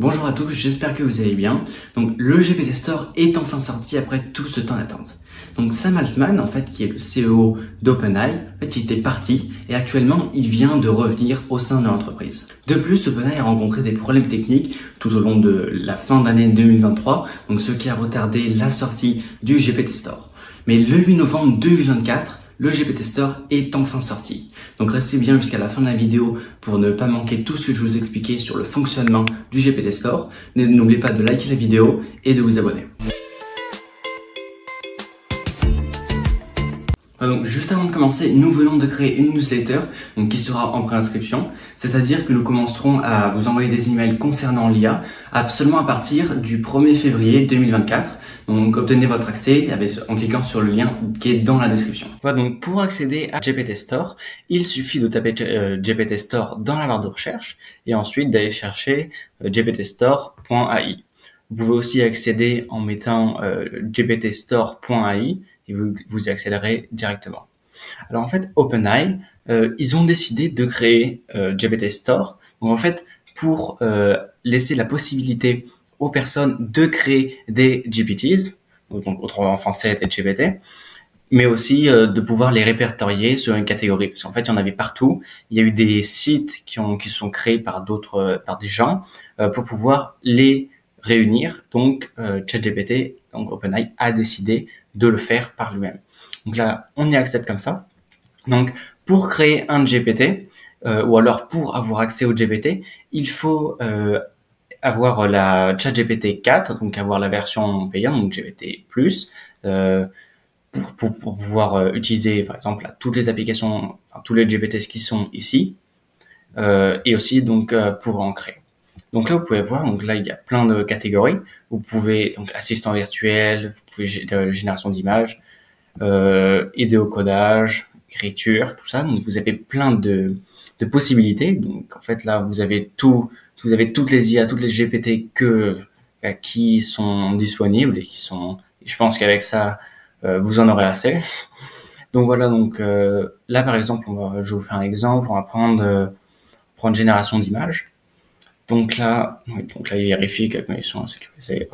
Bonjour à tous, j'espère que vous allez bien. Donc le GPT Store est enfin sorti après tout ce temps d'attente. Donc Sam Altman, en fait, qui est le CEO d'OpenAI, en fait, il était parti et actuellement il vient de revenir au sein de l'entreprise. De plus, OpenAI a rencontré des problèmes techniques tout au long de la fin d'année 2023, donc ce qui a retardé la sortie du GPT Store. Mais le 8 novembre 2024, le GPT Store est enfin sorti. Donc restez bien jusqu'à la fin de la vidéo pour ne pas manquer tout ce que je vous expliquais sur le fonctionnement du GPT Store. N'oubliez pas de liker la vidéo et de vous abonner. Donc juste avant de commencer, nous venons de créer une newsletter donc, qui sera en préinscription, c'est-à-dire que nous commencerons à vous envoyer des emails concernant l'IA absolument à partir du 1er février 2024. Donc obtenez votre accès en cliquant sur le lien qui est dans la description. Voilà, donc pour accéder à GPT Store, il suffit de taper GPT Store dans la barre de recherche et ensuite d'aller chercher gptstore.ai. Vous pouvez aussi accéder en mettant gptstore.ai et vous y accéderez directement. Alors en fait, OpenAI, ils ont décidé de créer GPT Store. Donc en fait, pour laisser la possibilité aux personnes de créer des GPTs, donc autrement en français et GPT, mais aussi de pouvoir les répertorier sur une catégorie, parce qu'en fait il y en avait partout. Il y a eu des sites qui sont créés par des gens pour pouvoir les réunir. Donc ChatGPT, donc OpenAI a décidé de le faire par lui-même. Donc là on y accède comme ça. Donc pour créer un GPT ou alors pour avoir accès au GPT, il faut avoir la ChatGPT 4, donc avoir la version payante, donc GPT+, pour pouvoir utiliser, par exemple, là, toutes les applications, enfin, tous les GPTs qui sont ici, et aussi, donc, pour en créer. Donc là, vous pouvez voir, donc là, il y a plein de catégories. Vous pouvez, donc, assistant virtuel, vous pouvez génération d'images, aider au codage, écriture, tout ça. Donc, vous avez plein de possibilités. Donc, en fait, là, vous avez tout. Vous avez toutes les IA, toutes les GPT qui sont disponibles et qui sont, je pense qu'avec ça, vous en aurez assez. Donc voilà, donc là par exemple, je vais vous faire un exemple, on va prendre génération d'images. Donc là, oui, donc là, il vérifie que les conditions sont sécurisées.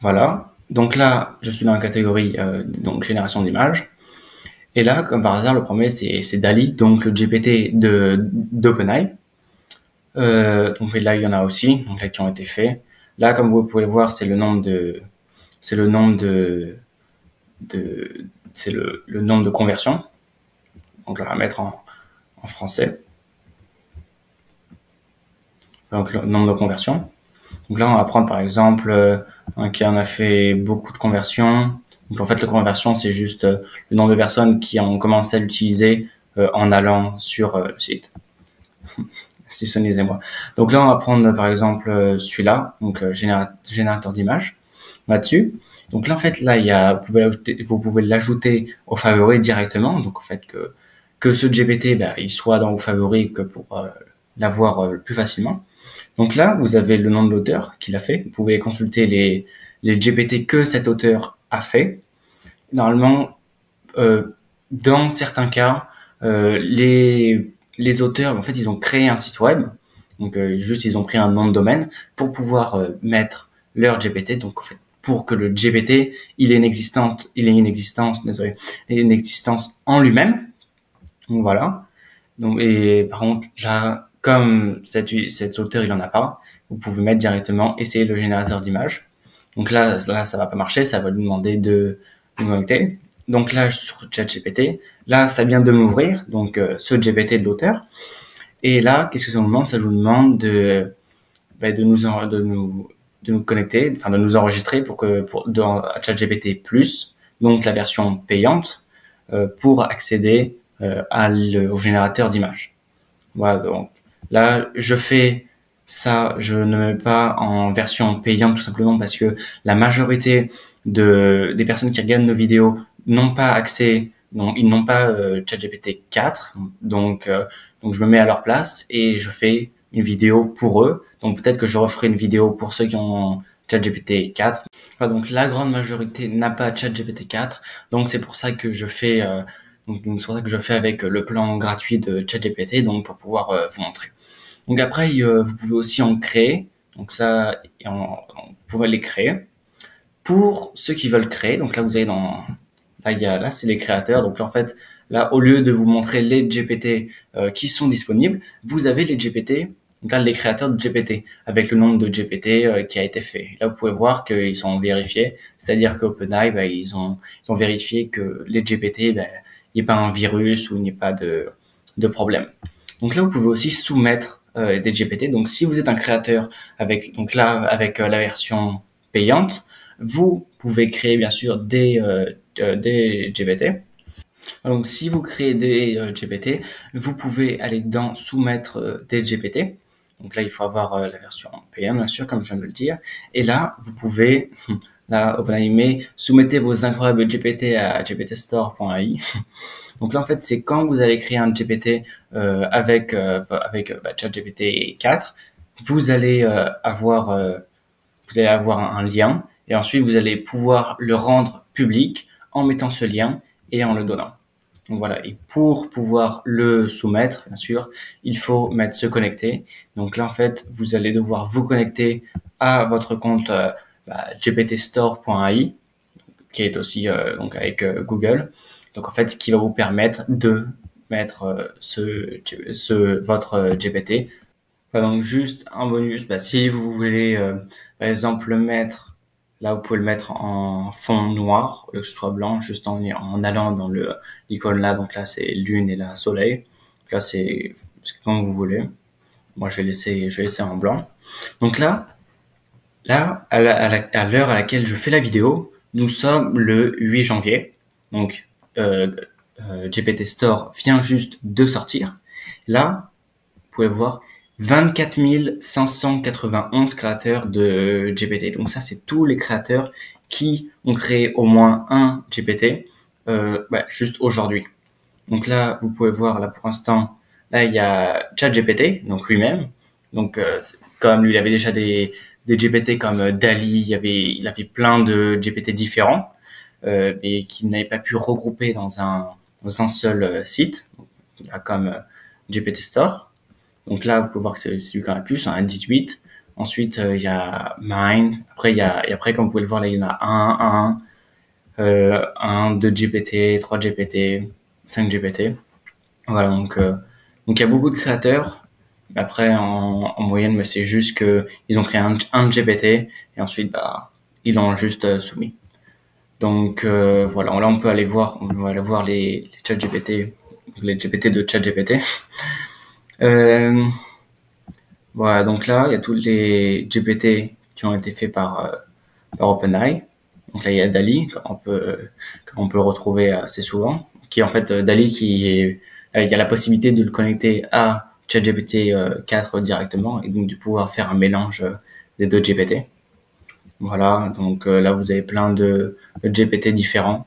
Voilà, donc là, je suis dans la catégorie donc génération d'images. Et là, comme par hasard, le premier, c'est DALL-E, donc le GPT d'OpenAI. Donc là, il y en a aussi, donc là, qui ont été faits. Là, comme vous pouvez le voir, c'est le nombre de conversions. Donc là, on va mettre en français. Donc le nombre de conversions. Donc là, on va prendre par exemple un qui en a fait beaucoup de conversions. Donc en fait, la conversion, c'est juste le nombre de personnes qui ont commencé à l'utiliser en allant sur le site. Simpsonisez-moi. Donc là, on va prendre par exemple celui-là, donc générateur d'images, là-dessus. Donc là, en fait, là, vous pouvez l'ajouter aux favoris directement. Donc en fait, que ce GPT, bah, il soit dans vos favoris que pour l'avoir plus facilement. Donc là, vous avez le nom de l'auteur qui l'a fait. Vous pouvez consulter les GPT que cet auteur a fait. Normalement, dans certains cas, les auteurs, en fait, ils ont créé un site web, donc juste ils ont pris un nom de domaine pour pouvoir mettre leur GPT, donc en fait, pour que le GPT, il ait une existence en lui-même. Donc voilà. Donc, et par contre, là, comme cet auteur, il en a pas, vous pouvez mettre directement, essayer le générateur d'images. Donc là, ça va pas marcher, ça va lui demander de nous connecter. Donc là, sur ChatGPT, là, ça vient de m'ouvrir, donc ce GPT de l'auteur. Et là, qu'est-ce que ça nous demande? Ça nous demande de nous connecter, enfin de nous enregistrer dans ChatGPT+, donc la version payante, pour accéder au générateur d'images. Voilà, donc là, je fais ça, je ne mets pas en version payante tout simplement parce que la majorité des personnes qui regardent nos vidéos n'ont pas accès, ils n'ont pas ChatGPT 4, donc je me mets à leur place et je fais une vidéo pour eux. Donc peut-être que je referai une vidéo pour ceux qui ont ChatGPT 4. Enfin, donc la grande majorité n'a pas ChatGPT 4, donc c'est pour ça que je fais Donc c'est pour ça que je fais avec le plan gratuit de ChatGPT, donc pour pouvoir vous montrer. Donc après, vous pouvez aussi en créer. Donc ça, vous pouvez les créer. Pour ceux qui veulent créer, donc là vous allez dans, là c'est les créateurs. Donc là, en fait, là au lieu de vous montrer les GPT qui sont disponibles, vous avez les GPT. Donc là, les créateurs de GPT, avec le nombre de GPT qui a été fait. Là, vous pouvez voir qu'ils sont vérifiés, c'est-à-dire qu'OpenAI, ils ont vérifié que les GPT, il n'y a pas un virus ou il n'y a pas de problème. Donc là, vous pouvez aussi soumettre des GPT. Donc si vous êtes un créateur, avec la version payante, vous pouvez créer bien sûr des GPT. Donc si vous créez des GPT, vous pouvez aller dans « Soumettre des GPT ». Donc là, il faut avoir la version payante, bien sûr, comme je viens de le dire. Et là, vous pouvez, là, OpenAI met « Soumettez vos incroyables GPT à gptstore.ai ». Donc là, en fait, c'est quand vous allez créer un GPT avec ChatGPT 4, vous allez avoir un lien et ensuite, vous allez pouvoir le rendre public en mettant ce lien et en le donnant. Donc voilà, et pour pouvoir le soumettre, bien sûr, il faut mettre se connecter. Donc là, en fait, vous allez devoir vous connecter à votre compte gptstore.ai, qui est aussi donc avec Google. Donc en fait, ce qui va vous permettre de mettre votre GPT. Enfin, donc juste un bonus, si vous voulez, par exemple, mettre, là, vous pouvez le mettre en fond noir, que ce soit blanc, juste en allant dans l'icône là. Donc là, c'est lune et là, soleil. Donc là, c'est comme vous voulez. Moi, je vais laisser en blanc. Donc là, à l'heure à laquelle je fais la vidéo, nous sommes le 8 janvier. Donc, GPT Store vient juste de sortir. Là, vous pouvez voir 24 591 créateurs de GPT. Donc ça, c'est tous les créateurs qui ont créé au moins un GPT juste aujourd'hui. Donc là, vous pouvez voir, là pour l'instant, là il y a ChatGPT, donc lui-même. Donc comme lui, il avait déjà des GPT comme DALL-E, il avait plein de GPT différents et qu'il n'avait pas pu regrouper dans un seul site, là comme GPT Store. Donc là, vous pouvez voir que c'est celui qui en a le plus, hein, 18. Ensuite, il y a Mind. Après, et après, comme vous pouvez le voir, là, il y en a 1, 2 GPT, 3 GPT, 5 GPT. Voilà, donc il y a beaucoup de créateurs. Après, en moyenne, c'est juste qu'ils ont créé un GPT et ensuite, ils l'ont juste soumis. Donc voilà, là, on va aller voir les chats GPT, les GPT de chat GPT. Voilà, donc là, il y a tous les GPT qui ont été faits par OpenAI. Donc là, il y a DALL-E, qu'on peut retrouver assez souvent. Qui en fait, DALL-E, il y a la possibilité de le connecter à ChatGPT 4 directement et donc de pouvoir faire un mélange des deux GPT. Voilà, donc là, vous avez plein de GPT différents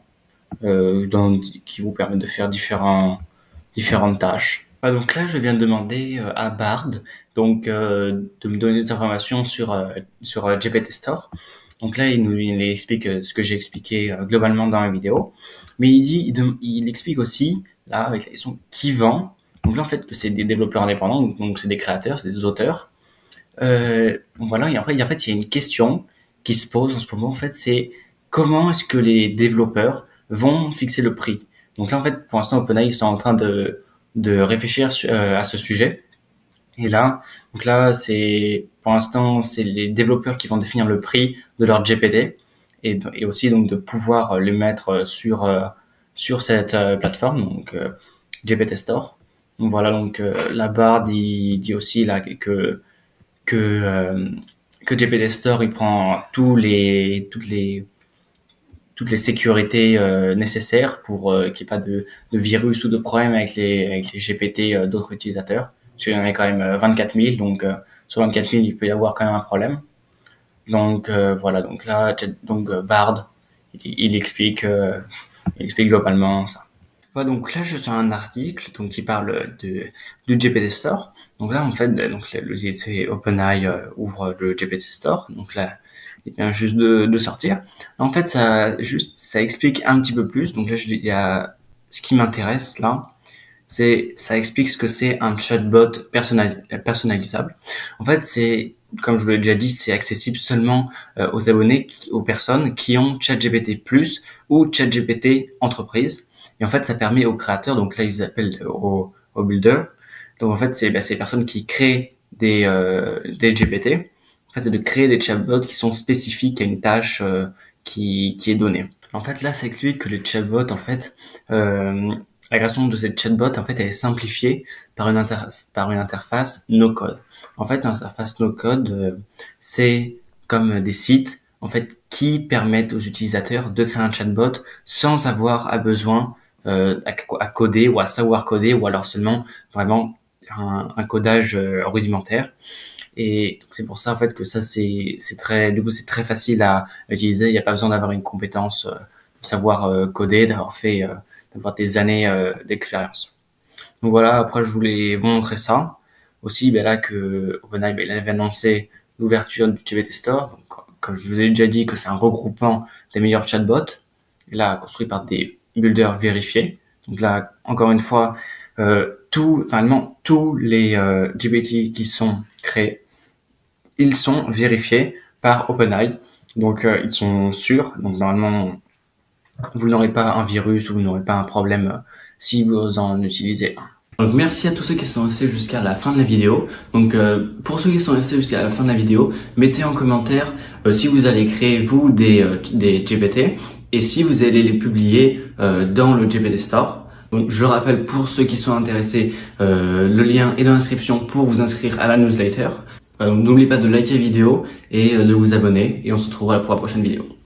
qui vous permettent de faire différentes tâches. Donc là, je viens de demander à Bard donc, de me donner des informations sur GPT Store. Donc là, il explique ce que j'ai expliqué globalement dans la vidéo. Mais il explique aussi, là, avec la question qui vend. Donc là, en fait, c'est des développeurs indépendants, donc c'est des créateurs, c'est des auteurs. Donc voilà, et après, en fait, il y a une question qui se pose en ce moment, en fait, c'est comment est-ce que les développeurs vont fixer le prix. Donc là, en fait, pour l'instant, OpenAI, ils sont en train de réfléchir à ce sujet. Et là, donc là, c'est pour l'instant, c'est les développeurs qui vont définir le prix de leur GPT et aussi donc de pouvoir le mettre sur cette plateforme, donc GPT Store. Donc voilà, donc la Bard dit aussi là que GPT Store il prend toutes les sécurités nécessaires pour qu'il n'y ait pas de virus ou de problème avec les GPT d'autres utilisateurs. Parce qu'il y en a quand même 24 000, donc sur 24 000, il peut y avoir quand même un problème. Donc voilà, donc là, Bard, il explique globalement ça. Ouais, donc là, je suis sur un article donc, qui parle du GPT Store. Donc là, en fait, donc, le site OpenAI ouvre le GPT Store. Donc là, il vient juste de sortir. En fait, ça explique un petit peu plus. Donc là, il y a ce qui m'intéresse là, c'est ça explique ce que c'est un chatbot personnalisable. En fait, c'est, comme je vous l'ai déjà dit, c'est accessible seulement aux abonnés, aux personnes qui ont ChatGPT+ ou ChatGPT Entreprise. Et en fait, ça permet aux créateurs, donc là, ils appellent aux builders. Donc en fait, c'est ces personnes qui créent des GPT. En fait, c'est de créer des chatbots qui sont spécifiques à une tâche qui est donnée. En fait, là, ça explique que les chatbots, en fait, la création de ces chatbots, en fait, elle est simplifiée par une interface no-code. En fait, l'interface no-code, c'est comme des sites, en fait, qui permettent aux utilisateurs de créer un chatbot sans avoir besoin à coder ou à savoir coder, ou alors seulement vraiment un codage rudimentaire. Et c'est pour ça, en fait, que ça, c'est très facile à utiliser. Il n'y a pas besoin d'avoir une compétence, de savoir coder, d'avoir fait d'avoir des années d'expérience. Donc voilà, après je voulais vous montrer ça. Aussi, là que OpenAI avait annoncé l'ouverture du GPT Store. Donc, comme je vous ai déjà dit, que c'est un regroupement des meilleurs chatbots, là construit par des builders vérifiés. Donc là, encore une fois, normalement tous les GPT qui sont créés, ils sont vérifiés par OpenAI. Donc ils sont sûrs. Donc normalement, vous n'aurez pas un virus ou vous n'aurez pas un problème si vous en utilisez un. Donc merci à tous ceux qui sont restés jusqu'à la fin de la vidéo. Donc pour ceux qui sont restés jusqu'à la fin de la vidéo, mettez en commentaire si vous allez créer vous des GPT et si vous allez les publier dans le GPT Store. Donc je rappelle pour ceux qui sont intéressés, le lien est dans la description pour vous inscrire à la newsletter. N'oubliez pas de liker la vidéo et de vous abonner et on se retrouvera pour la prochaine vidéo.